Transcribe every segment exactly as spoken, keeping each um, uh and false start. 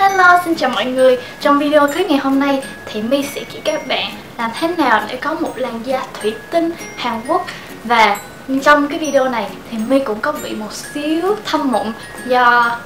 Hello, xin chào mọi người. Trong video clip ngày hôm nay thì My sẽ chỉ các bạn làm thế nào để có một làn da thủy tinh Hàn Quốc. Và trong cái video này thì My cũng có bị một xíu thâm mụn do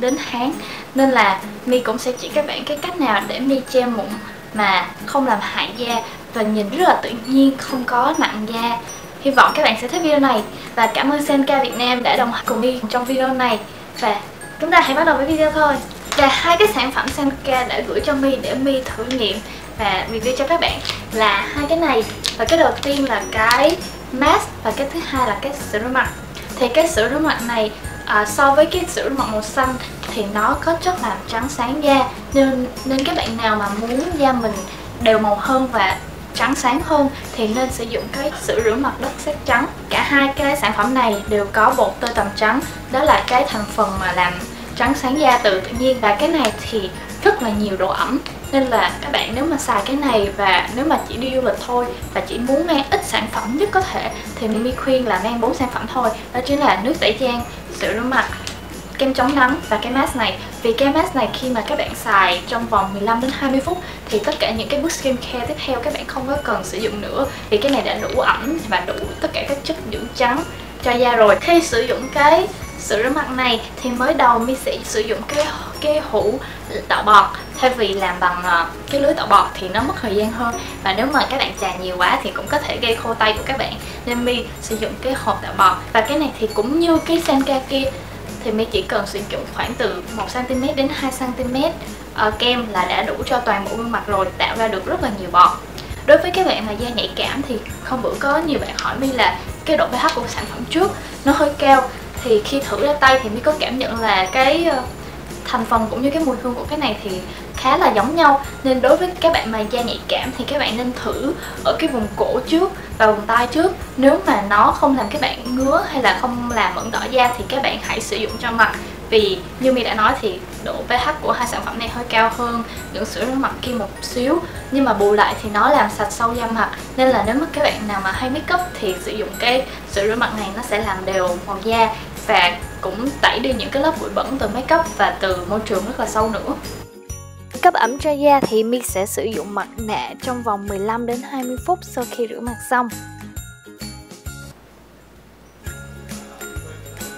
đến Hán, nên là My cũng sẽ chỉ các bạn cái cách nào để My che mụn mà không làm hại da và nhìn rất là tự nhiên, không có nặng da. Hy vọng các bạn sẽ thích video này và cảm ơn Senka Việt Nam đã đồng hành cùng My trong video này. Và chúng ta hãy bắt đầu với video thôi. Và hai cái sản phẩm Senka đã gửi cho My để My thử nghiệm và review cho các bạn là hai cái này. Và cái đầu tiên là cái mask và cái thứ hai là cái sữa rửa mặt. Thì cái sữa rửa mặt này à, so với cái sữa rửa mặt màu xanh thì nó có chất làm trắng sáng da, nên nên các bạn nào mà muốn da mình đều màu hơn và trắng sáng hơn thì nên sử dụng cái sữa rửa mặt đất sét trắng. Cả hai cái sản phẩm này đều có bột tơ tằm trắng, đó là cái thành phần mà làm trắng sáng da từ tự nhiên, và cái này thì rất là nhiều độ ẩm, nên là các bạn nếu mà xài cái này và nếu mà chỉ đi du lịch thôi và chỉ muốn mang ít sản phẩm nhất có thể thì My khuyên là mang bốn sản phẩm thôi, đó chính là nước tẩy trang, sữa rửa mặt, kem chống nắng và cái mask này. Vì cái mask này khi mà các bạn xài trong vòng mười lăm đến hai mươi phút thì tất cả những cái bước skincare tiếp theo các bạn không có cần sử dụng nữa, vì cái này đã đủ ẩm và đủ tất cả các chất dưỡng trắng cho da rồi. Khi sử dụng cái sữa rửa mặt này thì mới đầu My sẽ sử dụng cái cái hũ tạo bọt, thay vì làm bằng uh, cái lưới tạo bọt thì nó mất thời gian hơn, và nếu mà các bạn chà nhiều quá thì cũng có thể gây khô tay của các bạn, nên My sử dụng cái hộp tạo bọt. Và cái này thì cũng như cái Senka kia thì My chỉ cần sử dụng khoảng từ một xăng ti mét đến hai xăng ti mét uh, kem là đã đủ cho toàn bộ gương mặt rồi, tạo ra được rất là nhiều bọt. Đối với các bạn mà da nhạy cảm thì hôm bữa có nhiều bạn hỏi My là cái độ pH của sản phẩm trước nó hơi cao, thì khi thử ra tay thì My có cảm nhận là cái thành phần cũng như cái mùi hương của cái này thì khá là giống nhau, nên đối với các bạn mà da nhạy cảm thì các bạn nên thử ở cái vùng cổ trước và vùng tai trước. Nếu mà nó không làm các bạn ngứa hay là không làm mẩn đỏ da thì các bạn hãy sử dụng cho mặt, vì như My đã nói thì độ pH của hai sản phẩm này hơi cao hơn những sữa rửa mặt kia một xíu, nhưng mà bù lại thì nó làm sạch sâu da mặt, nên là nếu mà các bạn nào mà hay make up thì sử dụng cái sữa rửa mặt này nó sẽ làm đều màu da và cũng tẩy đi những cái lớp bụi bẩn từ make up và từ môi trường rất là sâu nữa. Cấp ẩm cho da thì My sẽ sử dụng mặt nạ trong vòng mười lăm đến hai mươi phút sau khi rửa mặt xong.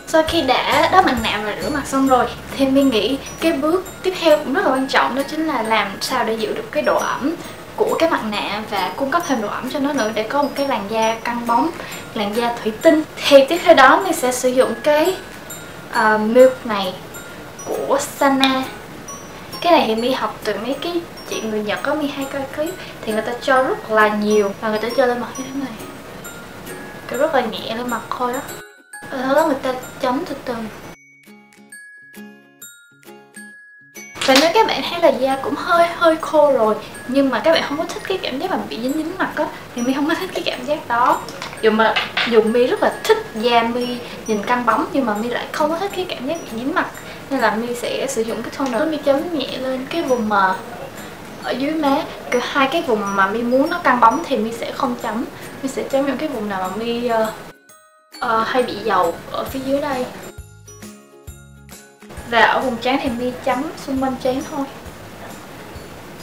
Sau khi đã đắp mặt nạ và rửa mặt xong rồi thì My nghĩ cái bước tiếp theo cũng rất là quan trọng, đó chính là làm sao để giữ được cái độ ẩm của cái mặt nạ và cung cấp thêm độ ẩm cho nó nữa để có một cái làn da căng bóng, làn da thủy tinh. Thì tiếp theo đó My sẽ sử dụng cái uh, milk này của Sana. Cái này thì My học từ mấy cái chị người Nhật, có My hay coi clip thì người ta cho rất là nhiều và người ta cho lên mặt như thế này, cái rất là nhẹ lên mặt thôi đó. Ở đó người ta chấm từ từ. Và nếu các bạn thấy là da cũng hơi hơi khô rồi nhưng mà các bạn không có thích cái cảm giác mà bị dính dính mặt á, thì My không có thích cái cảm giác đó. Dù mà dù My rất là thích da My nhìn căng bóng nhưng mà My lại không có thích cái cảm giác bị dính mặt, nên là My sẽ sử dụng cái toner, My chấm nhẹ lên cái vùng mà ở dưới má, cái hai cái vùng mà My muốn nó căng bóng thì My sẽ không chấm, My sẽ chấm những cái vùng nào mà My uh, Uh, hay bị dầu ở phía dưới đây. Và ở vùng trán thì My chấm xung quanh trán thôi.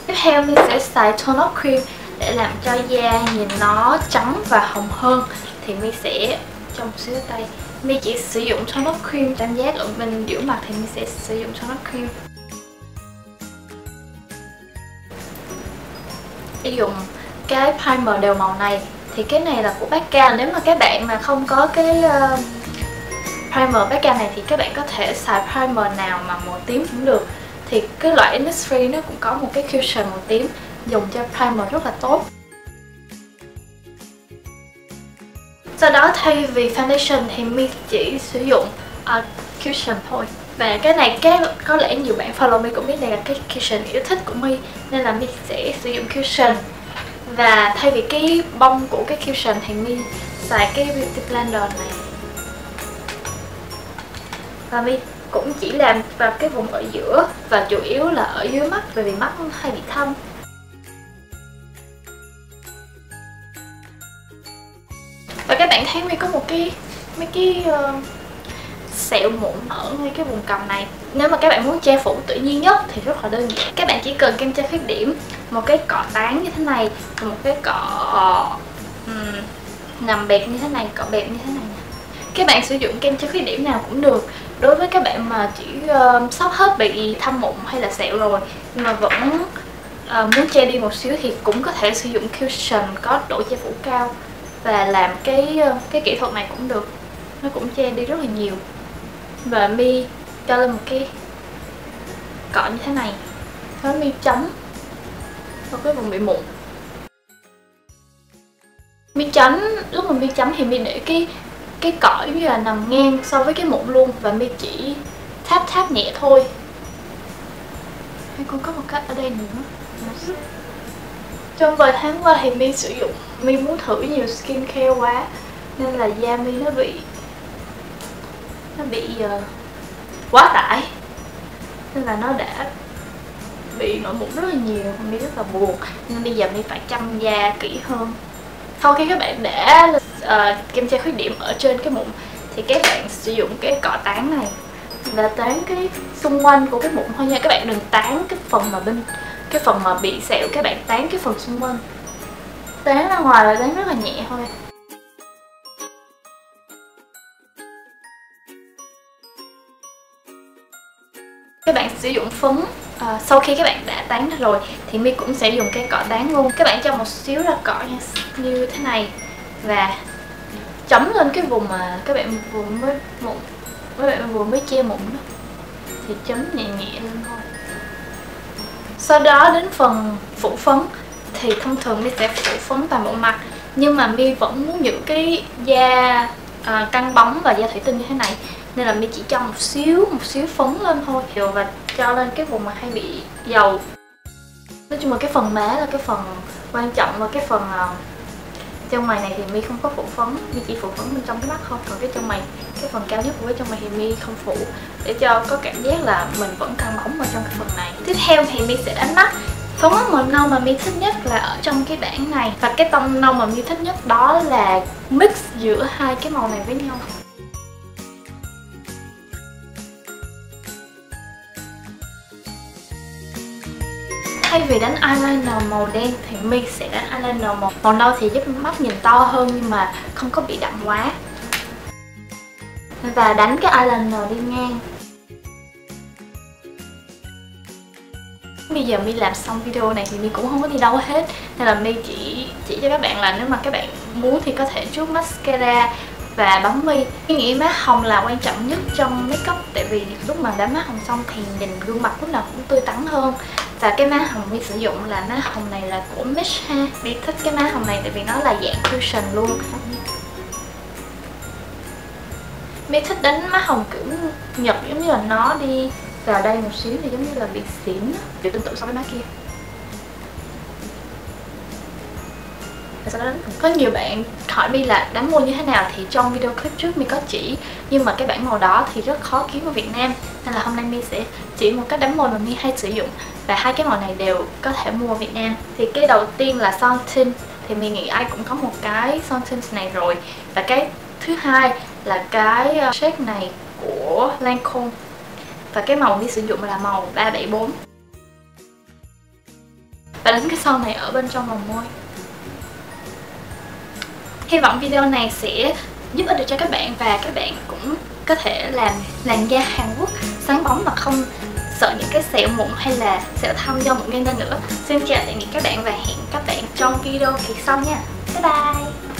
Tiếp theo My sẽ xài tone up cream để làm cho da nhìn nó trắng và hồng hơn. Thì My sẽ trong một xíu tay, My chỉ sử dụng tone up cream, cảm giác ở bên giữa mặt thì My sẽ sử dụng tone up cream. Để dùng cái primer đều màu này. Thì cái này là của Becca. Nếu mà các bạn mà không có cái uh, primer Becca này thì các bạn có thể xài primer nào mà màu tím cũng được. Thì cái loại Innisfree nó cũng có một cái cushion màu tím dùng cho primer rất là tốt. Sau đó thay vì foundation thì My chỉ sử dụng uh, cushion thôi. Và cái này cái, có lẽ nhiều bạn follow My cũng biết đây là cái cushion yêu thích của My, nên là My sẽ sử dụng cushion. Và thay vì cái bông của cái cushion thì My xài cái Beauty Blender này. Và My cũng chỉ làm vào cái vùng ở giữa và chủ yếu là ở dưới mắt, bởi vì mắt hay bị thâm. Và các bạn thấy My có một cái mấy cái uh, sẹo mụn ở ngay cái vùng cằm này. Nếu mà các bạn muốn che phủ tự nhiên nhất thì rất là đơn giản. Các bạn chỉ cần kem che khuyết điểm, một cái cọ tán như thế này, một cái cọ um, nằm bẹp như thế này, cọ bẹp như thế này. Các bạn sử dụng kem che khuyết điểm nào cũng được. Đối với các bạn mà chỉ uh, sắp hết bị thâm mụn hay là sẹo rồi nhưng mà vẫn uh, muốn che đi một xíu thì cũng có thể sử dụng cushion có độ che phủ cao và làm cái uh, cái kỹ thuật này cũng được. Nó cũng che đi rất là nhiều. Và mi cho lên một cái cọ như thế này, nó mi chấm vào cái vùng bị mụn. Mi chấm, lúc mà mi chấm thì mi để cái cái cọ như là nằm ngang so với cái mụn luôn và mi chỉ tháp tháp nhẹ thôi. Hay còn có một cách ở đây nữa. Trong vài tháng qua thì mi sử dụng, mi muốn thử nhiều skincare quá nên là da mi nó bị nó bị uh, quá tải nên là nó đã bị nổi mụn rất là nhiều, mi rất là buồn nên bây giờ mi phải chăm da kỹ hơn. Sau khi các bạn đã uh, kem che khuyết điểm ở trên cái mụn thì các bạn sử dụng cái cọ tán này và tán cái xung quanh của cái mụn thôi nha. Các bạn đừng tán cái phần mà bên cái phần mà bị sẹo, các bạn tán cái phần xung quanh, tán ra ngoài là tán rất là nhẹ thôi. Các bạn sử dụng phấn, à, sau khi các bạn đã tán ra rồi thì mi cũng sẽ dùng cái cọ tán luôn. Các bạn cho một xíu ra cọ như thế này và chấm lên cái vùng mà các bạn vừa mới mụn, các bạn vừa mới che mụn đó thì chấm nhẹ nhẹ lên thôi. Sau đó đến phần phủ phấn thì thông thường mi sẽ phủ phấn toàn bộ mặt nhưng mà mi vẫn muốn giữ cái da à, căng bóng và da thủy tinh như thế này. Nên là mi chỉ cho một xíu, một xíu phấn lên thôi và cho lên cái vùng mà hay bị dầu. Nói chung là cái phần má là cái phần quan trọng và cái phần uh, chân mày này thì mi không có phủ phấn, mi chỉ phủ phấn bên trong cái mắt thôi. Còn cái chân mày, cái phần cao nhất của cái chân mày thì mi không phủ để cho có cảm giác là mình vẫn căng bóng vào trong cái phần này. Tiếp theo thì mi sẽ đánh mắt. Phấn màu nâu mà mi thích nhất là ở trong cái bảng này và cái tông nâu mà mi thích nhất đó là mix giữa hai cái màu này với nhau. Thay vì đánh eyeliner màu đen thì mi sẽ đánh eyeliner màu màu nâu thì giúp mắt nhìn to hơn nhưng mà không có bị đậm quá. Và đánh cái eyeliner đi ngang. Bây giờ mi làm xong video này thì mi cũng không có đi đâu hết nên là mi chỉ chỉ cho các bạn là nếu mà các bạn muốn thì có thể chuốt mascara và bóng mi. Cái nghĩa má hồng là quan trọng nhất trong make up tại vì lúc mà đã má hồng xong thì nhìn gương mặt lúc nào cũng tươi tắn hơn. Và cái má hồng mi sử dụng là má hồng này là của Mish ha. Mi thích cái má hồng này tại vì nó là dạng cushion luôn. Mi thích đánh má hồng kiểu Nhật, giống như là nó đi vào đây một xíu thì giống như là bị xỉn, kiểu tương tự so với má kia. Và sau đó đánh. Có nhiều bạn hỏi mi là đánh môi như thế nào thì trong video clip trước mi có chỉ nhưng mà cái bản màu đó thì rất khó kiếm ở Việt Nam nên là hôm nay mi sẽ chỉ một cách đánh môi mà mi hay sử dụng và hai cái màu này đều có thể mua ở Việt Nam. Thì cái đầu tiên là son tint thì mi nghĩ ai cũng có một cái son tint này rồi và cái thứ hai là cái shade này của Lancôme và cái màu mi sử dụng là màu ba bảy bốn và đánh cái son này ở bên trong vòng môi. Hy vọng video này sẽ giúp ích được cho các bạn và các bạn cũng có thể làm làn da Hàn Quốc sáng bóng mà không sợ những cái sẹo mụn hay là sẹo thâm do mụn gây ra nữa. Xin chào tạm biệt các bạn và hẹn các bạn trong video kỳ sau nha. Bye bye.